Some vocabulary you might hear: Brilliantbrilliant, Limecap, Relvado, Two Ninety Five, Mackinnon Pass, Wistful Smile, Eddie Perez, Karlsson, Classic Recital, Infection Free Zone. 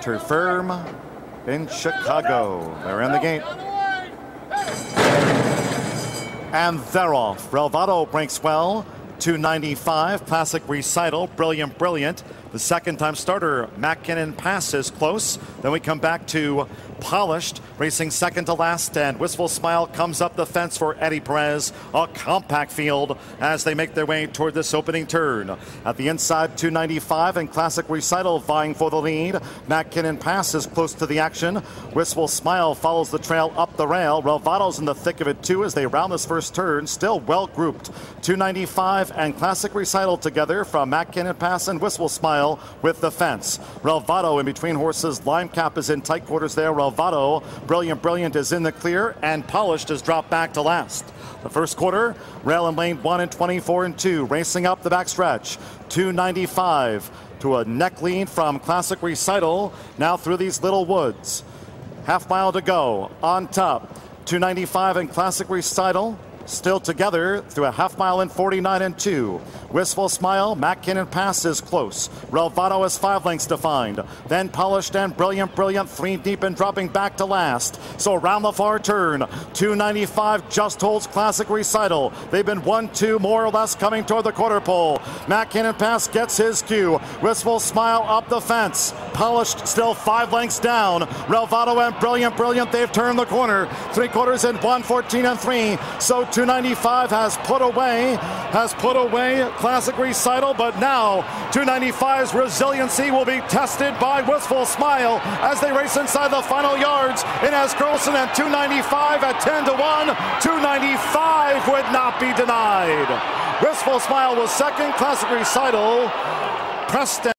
kept her firm in Chicago. They're in the gate. And they're off. Relvado breaks well. 295, Classic Recital, Brilliantbrilliant. The second-time starter, Mackinnon Pass, is close. Then we come back to Polished, racing second to last, and Wistful Smile comes up the fence for Eddie Perez. A compact field as they make their way toward this opening turn. At the inside, 295 and Classic Recital vying for the lead. Mackinnon Pass is close to the action. Wistful Smile follows the trail up the rail. Relvado's in the thick of it too as they round this first turn, still well grouped. 295 and Classic Recital together from Mackinnon Pass and Wistful Smile with the fence. Relvado in between horses. Limecap is in tight quarters there. Relvado, Brilliantbrilliant is in the clear, and Polished is dropped back to last. The first quarter, rail in lane 1 and 24 and 2, racing up the backstretch. 295 to a neck lead from Classic Recital, now through these little woods. Half mile to go, on top. 295 and Classic Recital still together through a half mile in 49 and 2. Wistful Smile, Mackinnon Pass is close. Relvado has 5 lengths to find. Then Polished and Brilliantbrilliant, 3 deep and dropping back to last. So around the far turn, 295 just holds Classic Recital. They've been 1-2 more or less coming toward the quarter pole. Mackinnon Pass gets his cue. Wistful Smile up the fence. Polished still 5 lengths down. Relvado and Brilliantbrilliant, they've turned the corner. 3 quarters in 1:14 and 3. So 295 has put away Classic Recital, but now 295's resiliency will be tested by Wistful Smile as they race inside the final yards. It has Karlsson and 295 at 10 to 1. 295 would not be denied. Wistful Smile was second. Classic Recital pressed.